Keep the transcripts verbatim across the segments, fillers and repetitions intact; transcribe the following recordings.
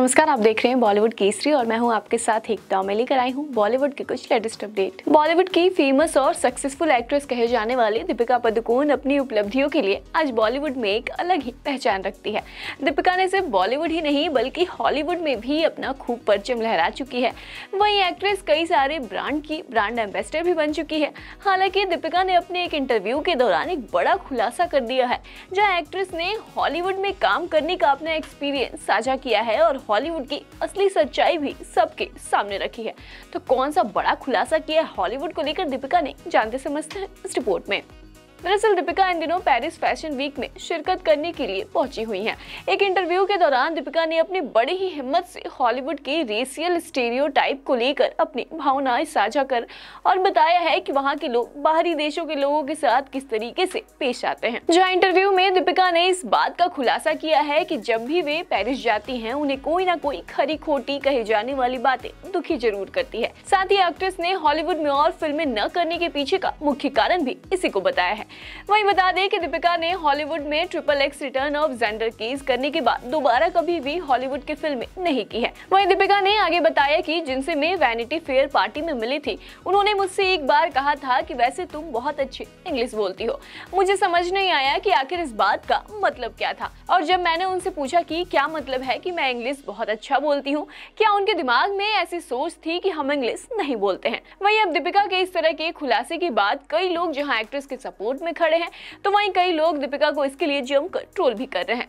नमस्कार, आप देख रहे हैं बॉलीवुड केसरी और मैं हूं आपके साथ एकता। मैं लेकर आई हूं बॉलीवुड के कुछ लेटेस्ट अपडेट। बॉलीवुड की फेमस और सक्सेसफुल एक्ट्रेस कहे जाने वाली दीपिका पादुकोण अपनी उपलब्धियों के लिए आज बॉलीवुड में एक अलग ही पहचान रखती है। दीपिका ने सिर्फ बॉलीवुड ही नहीं बल्कि हॉलीवुड में भी अपना खूब परचम लहरा चुकी है। वहीं एक्ट्रेस कई सारे ब्रांड की ब्रांड एम्बेसडर भी बन चुकी है। हालांकि दीपिका ने अपने एक इंटरव्यू के दौरान एक बड़ा खुलासा कर दिया है, जहाँ एक्ट्रेस ने हॉलीवुड में काम करने का अपना एक्सपीरियंस साझा किया है और हॉलीवुड की असली सच्चाई भी सबके सामने रखी है। तो कौन सा बड़ा खुलासा किया हॉलीवुड को लेकर दीपिका ने, जानते समझते हैं इस रिपोर्ट में। दरअसल दीपिका इन दिनों पेरिस फैशन वीक में शिरकत करने के लिए पहुंची हुई हैं। एक इंटरव्यू के दौरान दीपिका ने अपनी बड़ी ही हिम्मत से हॉलीवुड के रेसियल स्टीरियोटाइप को लेकर अपनी भावनाएं साझा कर और बताया है कि वहां के लोग बाहरी देशों के लोगों के साथ किस तरीके से पेश आते हैं। जहाँ इंटरव्यू में दीपिका ने इस बात का खुलासा किया है कि जब भी वे पेरिस जाती है उन्हें कोई ना कोई खरी खोटी कही जाने वाली बातें दुखी जरूर करती है। साथ ही एक्ट्रेस ने हॉलीवुड में और फिल्में न करने के पीछे का मुख्य कारण भी इसी को बताया है। वहीं बता दें कि दीपिका ने हॉलीवुड में triple X return of Xander Cage करने के बाद दोबारा कभी भी हॉलीवुड की फिल्में नहीं की है। वहीं दीपिका ने आगे बताया कि जिनसे मैं वैनिटी फेयर पार्टी में मिली थी उन्होंने मुझसे एक बार कहा था कि वैसे तुम बहुत अच्छी इंग्लिश बोलती हो, मुझे समझ नहीं आया कि आखिर इस बात का मतलब क्या था। और जब मैंने उनसे पूछा कि क्या मतलब है कि मैं इंग्लिश बहुत अच्छा बोलती हूँ, क्या उनके दिमाग में ऐसी सोच थी कि हम इंग्लिश नहीं बोलते हैं। वहीं अब दीपिका के इस तरह के खुलासे के बाद कई लोग जहाँ एक्ट्रेस के सपोर्ट में खड़े हैं तो वहीं कई लोग दीपिका को इसके लिए जमकर ट्रोल भी कर रहे हैं।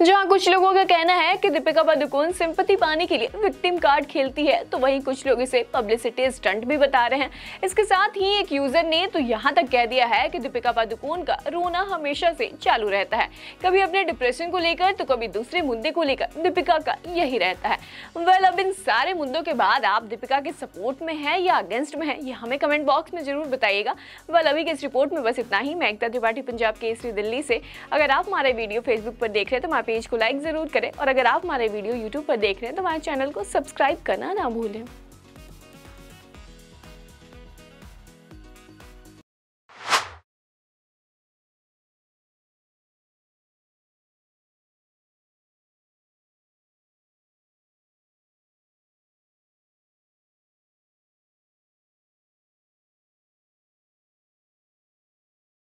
जहां कुछ लोगों का कहना है कि दीपिका पादुकोण सिंपैथी पाने के लिए विक्टिम कार्ड खेलती है, तो वहीं कुछ लोग इसे पब्लिसिटी स्टंट भी बता रहे हैं। इसके साथ ही एक यूजर ने तो यहां तक कह दिया है कि दीपिका पादुकोण का रोना हमेशा से चालू रहता है, कभी अपने डिप्रेशन को लेकर तो कभी दूसरे मुद्दे को लेकर दीपिका का यही रहता है। वेल, अब इन सारे मुद्दों के बाद आप दीपिका के सपोर्ट में है या अगेंस्ट में है, ये हमें कमेंट बॉक्स में जरूर बताइएगा। वेल, अभी की इस रिपोर्ट में बस इतना ही। मैं एकता त्रिपाठी, पंजाब केसरी दिल्ली से। अगर आप हमारे वीडियो फेसबुक पर देख रहे हैं तो पेज को लाइक जरूर करें और अगर आप हमारे वीडियो यूट्यूब पर देख रहे हैं तो हमारे चैनल को सब्सक्राइब करना ना भूलें।